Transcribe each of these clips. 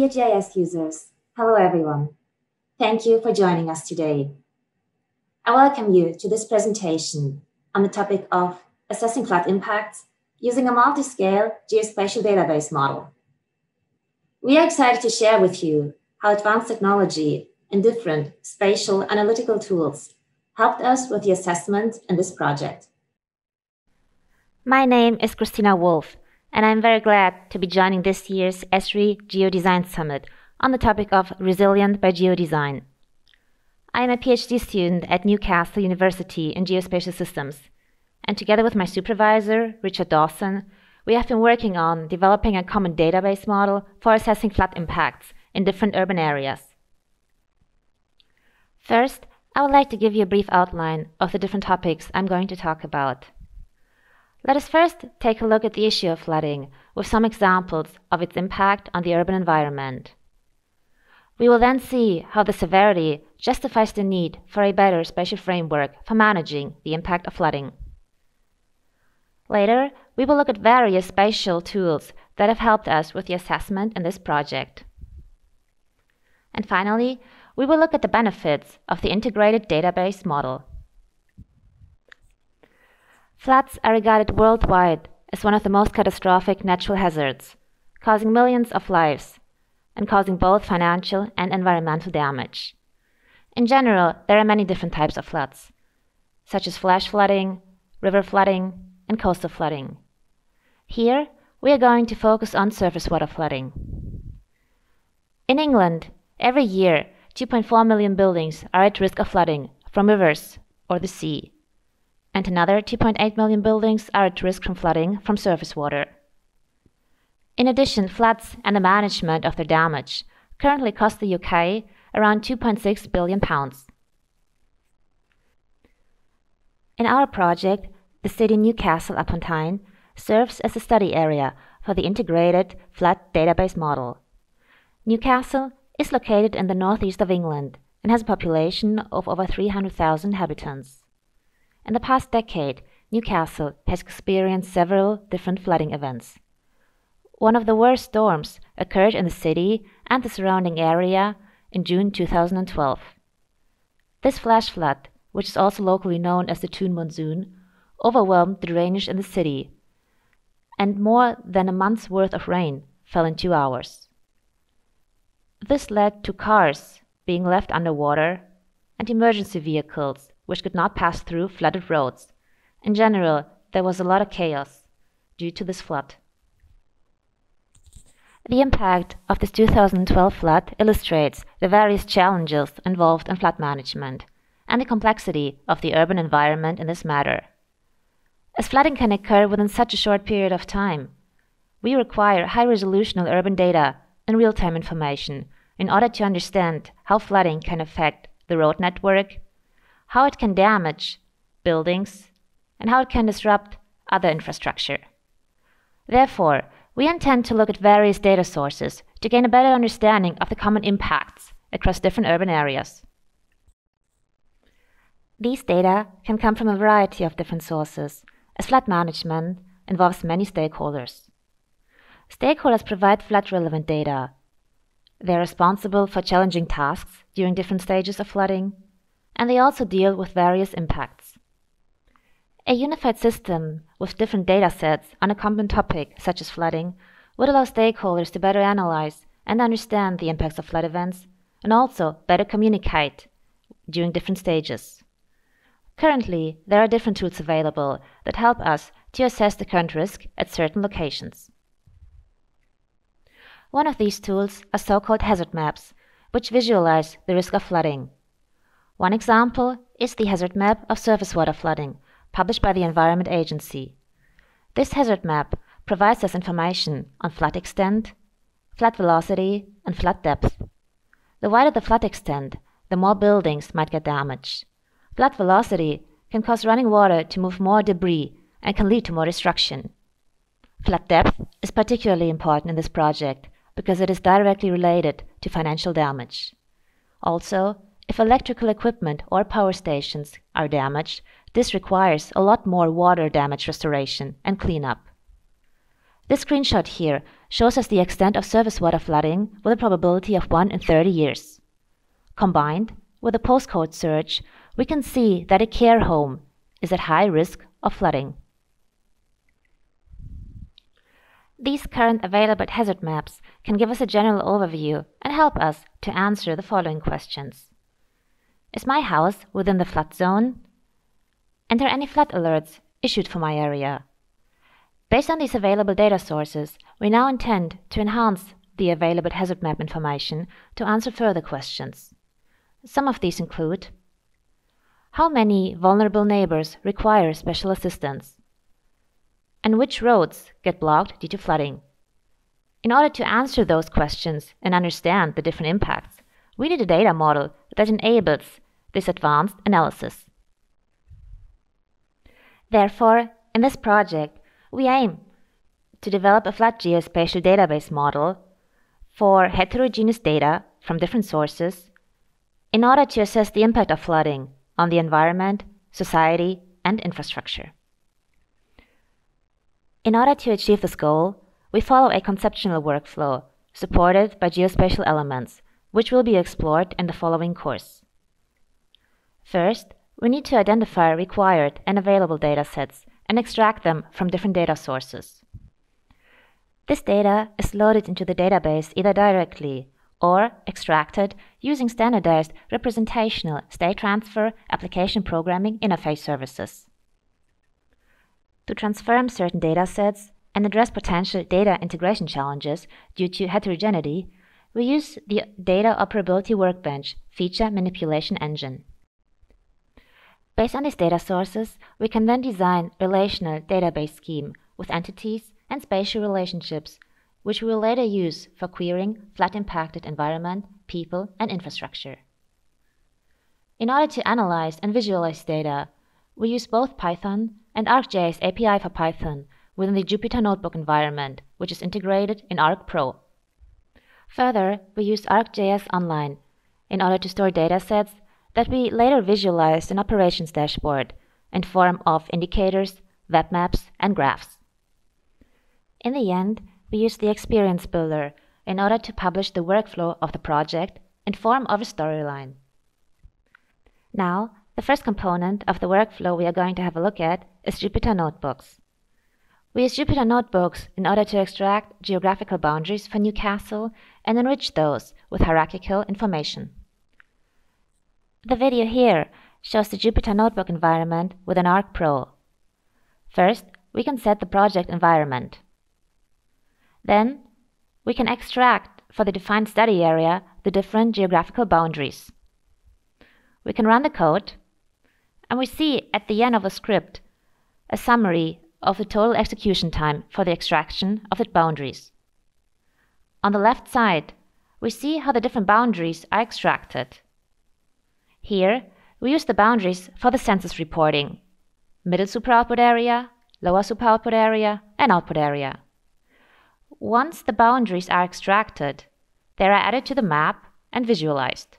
Dear GIS users, hello everyone. Thank you for joining us today. I welcome you to this presentation on the topic of assessing flood impacts using a multi-scale geospatial database model. We are excited to share with you how advanced technology and different spatial analytical tools helped us with the assessment in this project. My name is Christina Wolf, and I'm very glad to be joining this year's ESRI Geodesign Summit on the topic of Resilient by Geodesign. I am a PhD student at Newcastle University in Geospatial Systems, and together with my supervisor, Richard Dawson, we have been working on developing a common database model for assessing flood impacts in different urban areas. First, I would like to give you a brief outline of the different topics I'm going to talk about. Let us first take a look at the issue of flooding with some examples of its impact on the urban environment. We will then see how the severity justifies the need for a better spatial framework for managing the impact of flooding. Later, we will look at various spatial tools that have helped us with the assessment in this project. And finally, we will look at the benefits of the integrated database model. Floods are regarded worldwide as one of the most catastrophic natural hazards, causing millions of lives and causing both financial and environmental damage. In general, there are many different types of floods, such as flash flooding, river flooding, and coastal flooding. Here, we are going to focus on surface water flooding. In England, every year, 2.4 million buildings are at risk of flooding from rivers or the sea, and another 2.8 million buildings are at risk from flooding from surface water. In addition, floods and the management of their damage currently cost the UK around £2.6 billion. In our project, the city Newcastle upon Tyne serves as a study area for the integrated flood database model. Newcastle is located in the northeast of England and has a population of over 300,000 inhabitants. In the past decade, Newcastle has experienced several different flooding events. One of the worst storms occurred in the city and the surrounding area in June 2012. This flash flood, which is also locally known as the Toon Monsoon, overwhelmed the drainage in the city, and more than a month's worth of rain fell in 2 hours. This led to cars being left underwater and emergency vehicles which could not pass through flooded roads. In general, there was a lot of chaos due to this flood. The impact of this 2012 flood illustrates the various challenges involved in flood management and the complexity of the urban environment in this matter. As flooding can occur within such a short period of time, we require high-resolution urban data and real-time information in order to understand how flooding can affect the road network, how it can damage buildings, and how it can disrupt other infrastructure. Therefore, we intend to look at various data sources to gain a better understanding of the common impacts across different urban areas. These data can come from a variety of different sources, as flood management involves many stakeholders. Stakeholders provide flood-relevant data. They are responsible for challenging tasks during different stages of flooding, and they also deal with various impacts. A unified system with different data sets on a common topic, such as flooding, would allow stakeholders to better analyze and understand the impacts of flood events and also better communicate during different stages. Currently, there are different tools available that help us to assess the current risk at certain locations. One of these tools are so-called hazard maps, which visualize the risk of flooding. One example is the hazard map of surface water flooding, published by the Environment Agency. This hazard map provides us information on flood extent, flood velocity, and flood depth. The wider the flood extent, the more buildings might get damaged. Flood velocity can cause running water to move more debris and can lead to more destruction. Flood depth is particularly important in this project because it is directly related to financial damage. Also, if electrical equipment or power stations are damaged, this requires a lot more water damage restoration and cleanup. This screenshot here shows us the extent of surface water flooding with a probability of 1 in 30 years. Combined with a postcode search, we can see that a care home is at high risk of flooding. These current available hazard maps can give us a general overview and help us to answer the following questions. Is my house within the flood zone? And are any flood alerts issued for my area? Based on these available data sources, we now intend to enhance the available hazard map information to answer further questions. Some of these include: how many vulnerable neighbors require special assistance? And which roads get blocked due to flooding? In order to answer those questions and understand the different impacts, we need a data model that enables this advanced analysis. Therefore, in this project, we aim to develop a flood geospatial database model for heterogeneous data from different sources in order to assess the impact of flooding on the environment, society, and infrastructure. In order to achieve this goal, we follow a conceptual workflow supported by geospatial elements, which will be explored in the following course. First, we need to identify required and available datasets and extract them from different data sources. This data is loaded into the database either directly or extracted using standardized representational state transfer application programming interface services. To transform certain datasets and address potential data integration challenges due to heterogeneity, we use the Data Operability Workbench Feature Manipulation Engine. Based on these data sources, we can then design a relational database scheme with entities and spatial relationships, which we will later use for querying flood-impacted environment, people, and infrastructure. In order to analyze and visualize data, we use both Python and ArcGIS API for Python within the Jupyter Notebook environment, which is integrated in Arc Pro. Further, we use ArcGIS Online in order to store datasets that we later visualized in Operations Dashboard in form of indicators, web maps, and graphs. In the end, we use the Experience Builder in order to publish the workflow of the project in form of a storyline. Now, the first component of the workflow we are going to have a look at is Jupyter Notebooks. We use Jupyter Notebooks in order to extract geographical boundaries for Newcastle and enrich those with hierarchical information. The video here shows the Jupyter Notebook environment within Arc Pro. First, we can set the project environment. Then, we can extract for the defined study area the different geographical boundaries. We can run the code, and we see at the end of the script a summary of the total execution time for the extraction of the boundaries. On the left side, we see how the different boundaries are extracted. Here, we use the boundaries for the census reporting: middle super output area, lower super output area, and output area. Once the boundaries are extracted, they are added to the map and visualized.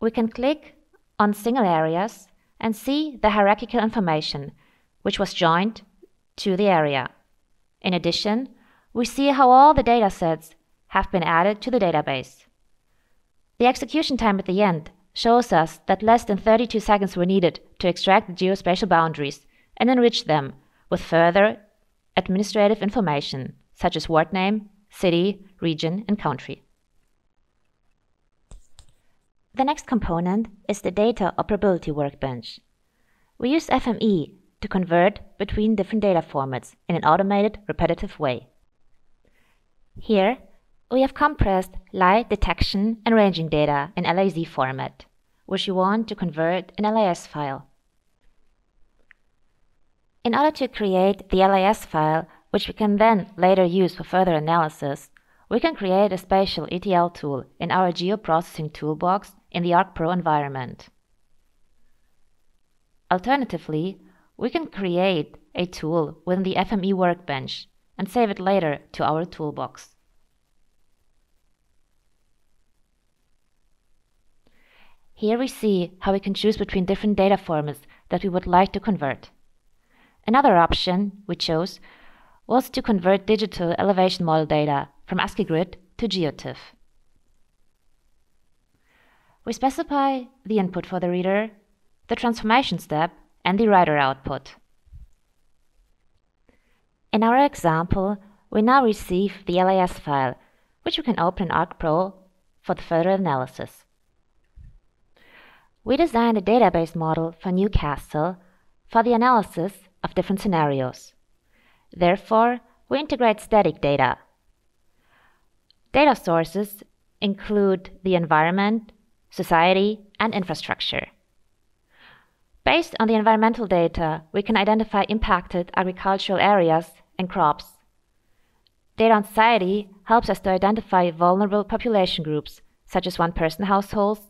We can click on single areas and see the hierarchical information which was joined to the area. In addition, we see how all the datasets have been added to the database. The execution time at the end shows us that less than 32 seconds were needed to extract the geospatial boundaries and enrich them with further administrative information, such as ward name, city, region, and country. The next component is the Data Operability Workbench. We use FME to convert between different data formats in an automated, repetitive way. Here, we have compressed light detection and ranging data in LAZ format, which you want to convert in an LAS file. In order to create the LAS file, which we can then later use for further analysis, we can create a spatial ETL tool in our geoprocessing toolbox in the Arc Pro environment. Alternatively, we can create a tool within the FME workbench and save it later to our toolbox. Here we see how we can choose between different data formats that we would like to convert. Another option we chose was to convert digital elevation model data from ASCII grid to GeoTIFF. We specify the input for the reader, the transformation step, and the writer output. In our example, we now receive the LAS file, which we can open in ArcPro for the further analysis. We designed a database model for Newcastle for the analysis of different scenarios. Therefore, we integrate static data. Data sources include the environment, society, and infrastructure. Based on the environmental data, we can identify impacted agricultural areas and crops. Data on society helps us to identify vulnerable population groups, such as one-person households,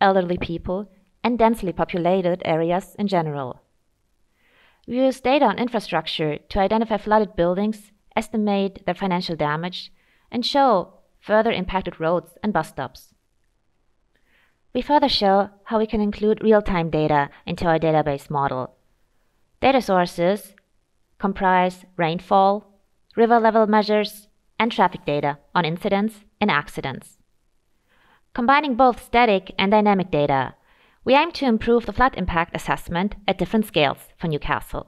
elderly people, and densely populated areas in general. We use data on infrastructure to identify flooded buildings, estimate their financial damage, and show further impacted roads and bus stops. We further show how we can include real-time data into our database model. Data sources comprise rainfall, river level measures, and traffic data on incidents and accidents. Combining both static and dynamic data, we aim to improve the flood impact assessment at different scales for Newcastle.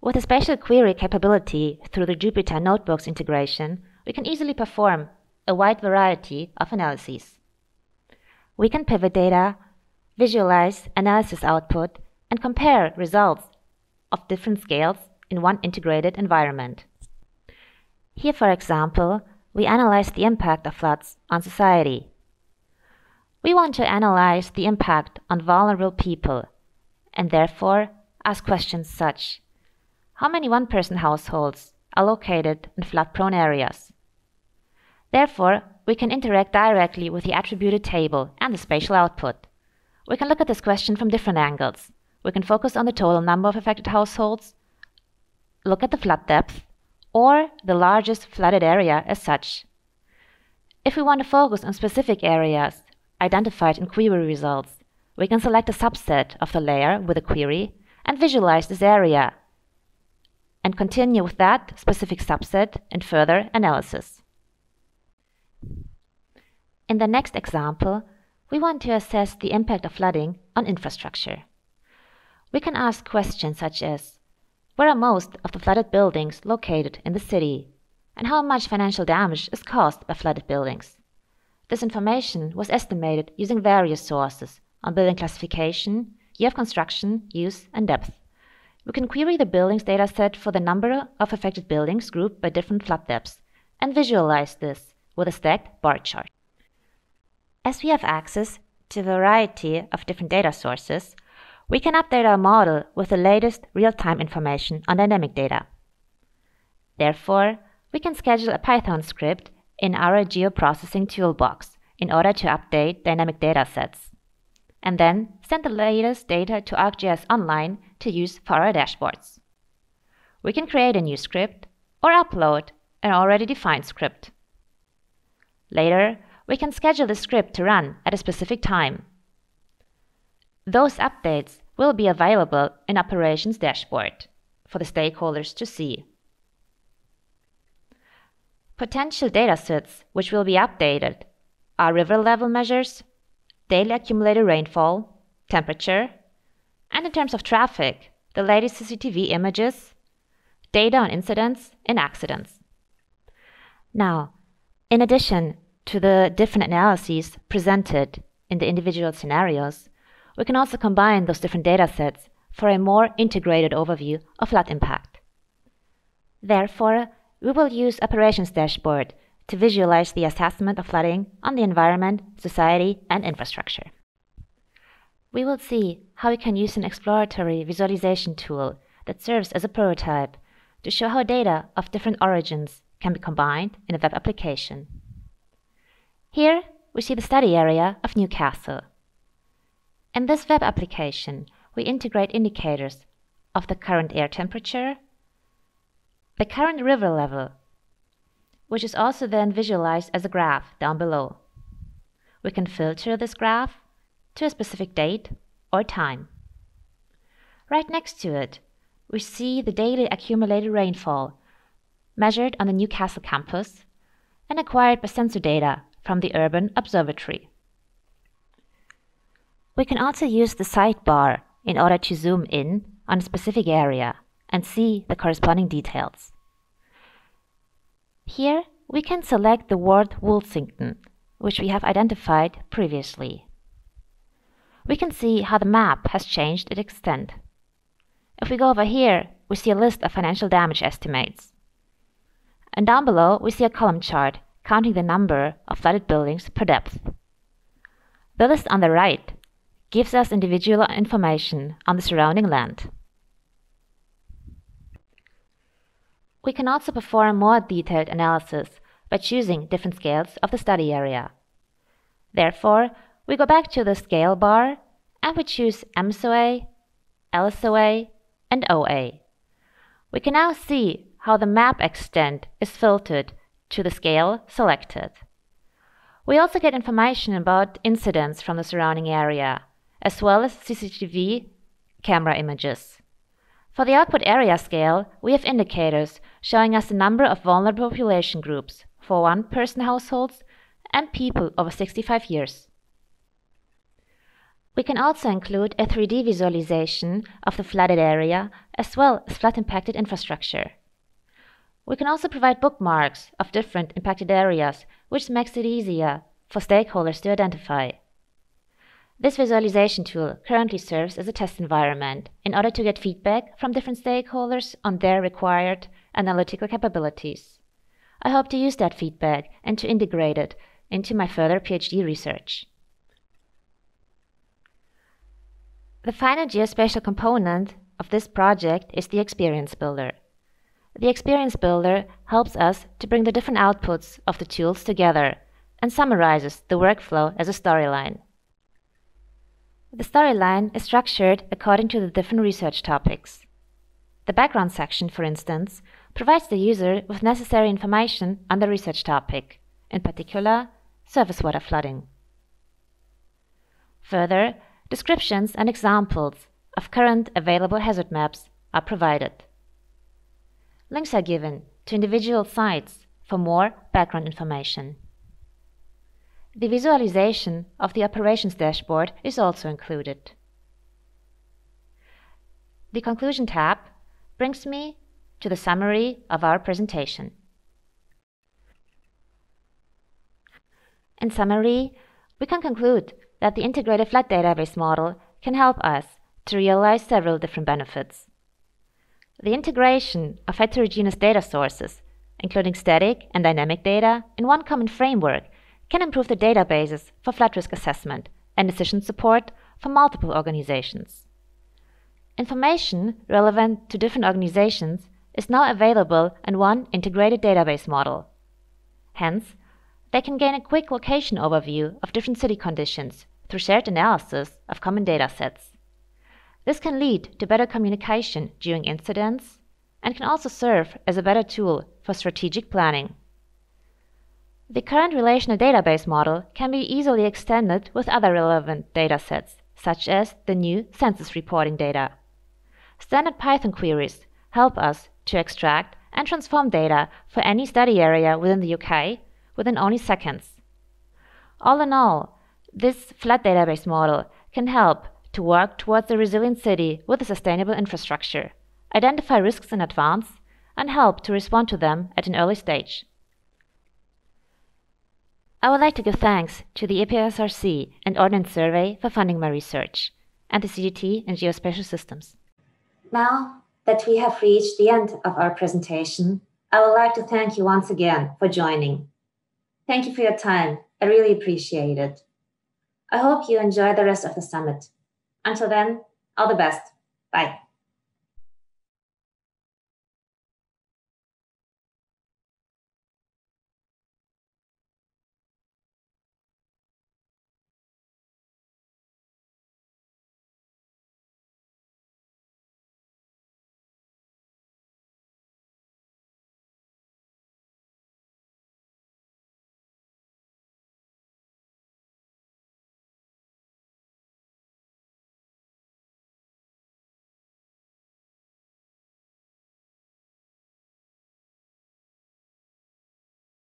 With a spatial query capability through the Jupyter Notebooks integration, we can easily perform a wide variety of analyses. We can pivot data, visualize analysis output, and compare results of different scales in one integrated environment. Here, for example, we analyze the impact of floods on society. We want to analyze the impact on vulnerable people and therefore ask questions such: how many one-person households are located in flood-prone areas? Therefore, we can interact directly with the attributed table and the spatial output. We can look at this question from different angles. We can focus on the total number of affected households, look at the flood depth, or the largest flooded area as such. If we want to focus on specific areas identified in query results, we can select a subset of the layer with a query and visualize this area, and continue with that specific subset in further analysis. In the next example, we want to assess the impact of flooding on infrastructure. We can ask questions such as: where are most of the flooded buildings located in the city, and how much financial damage is caused by flooded buildings? This information was estimated using various sources on building classification, year of construction, use, and depth. We can query the buildings dataset for the number of affected buildings grouped by different flood depths and visualize this with a stacked bar chart. As we have access to a variety of different data sources, we can update our model with the latest real-time information on dynamic data. Therefore, we can schedule a Python script in our geoprocessing toolbox in order to update dynamic data sets, and then send the latest data to ArcGIS Online to use for our dashboards. We can create a new script or upload an already defined script. Later, we can schedule the script to run at a specific time. Those updates will be available in Operations Dashboard for the stakeholders to see. Potential datasets which will be updated are river level measures, daily accumulated rainfall, temperature, and in terms of traffic, the latest CCTV images, data on incidents and accidents. Now, in addition to the different analyses presented in the individual scenarios, we can also combine those different datasets for a more integrated overview of flood impact. Therefore, we will use Operations Dashboard to visualize the assessment of flooding on the environment, society, and infrastructure. We will see how we can use an exploratory visualization tool that serves as a prototype to show how data of different origins can be combined in a web application. Here, we see the study area of Newcastle. In this web application, we integrate indicators of the current air temperature, the current river level, which is also then visualized as a graph down below. we can filter this graph to a specific date or time. Right next to it, we see the daily accumulated rainfall measured on the Newcastle campus and acquired by sensor data from the Urban Observatory. We can also use the sidebar in order to zoom in on a specific area and see the corresponding details. Here we can select the word Wolsington, which we have identified previously. We can see how the map has changed its extent. If we go over here, we see a list of financial damage estimates. And down below, we see a column chart counting the number of flooded buildings per depth. The list on the right gives us individual information on the surrounding land. We can also perform more detailed analysis by choosing different scales of the study area. Therefore, we go back to the scale bar and we choose MSOA, LSOA, and OA. We can now see how the map extent is filtered to the scale selected. We also get information about incidents from the surrounding area, as well as CCTV camera images. For the output area scale, we have indicators showing us the number of vulnerable population groups for one-person households and people over 65 years. We can also include a 3D visualization of the flooded area as well as flood-impacted infrastructure. We can also provide bookmarks of different impacted areas, which makes it easier for stakeholders to identify. This visualization tool currently serves as a test environment in order to get feedback from different stakeholders on their required analytical capabilities. I hope to use that feedback and to integrate it into my further PhD research. The final geospatial component of this project is the Experience Builder. The Experience Builder helps us to bring the different outputs of the tools together and summarizes the workflow as a storyline. The storyline is structured according to the different research topics. The background section, for instance, provides the user with necessary information on the research topic, in particular, surface water flooding. Further, descriptions and examples of current available hazard maps are provided. Links are given to individual sites for more background information. The visualization of the operations dashboard is also included. The conclusion tab brings me to the summary of our presentation. In summary, we can conclude that the integrated flood database model can help us to realize several different benefits. The integration of heterogeneous data sources, including static and dynamic data, in one common framework can improve the databases for flood risk assessment and decision support for multiple organizations. Information relevant to different organizations is now available in one integrated database model. Hence, they can gain a quick location overview of different city conditions through shared analysis of common data sets. This can lead to better communication during incidents and can also serve as a better tool for strategic planning. The current relational database model can be easily extended with other relevant datasets, such as the new census reporting data. Standard Python queries help us to extract and transform data for any study area within the UK within only seconds. All in all, this flood database model can help to work towards a resilient city with a sustainable infrastructure, identify risks in advance, and help to respond to them at an early stage. I would like to give thanks to the EPSRC and Ordnance Survey for funding my research, and the CGT in Geospatial Systems. Now that we have reached the end of our presentation, I would like to thank you once again for joining. Thank you for your time. I really appreciate it. I hope you enjoy the rest of the summit. Until then, all the best. Bye.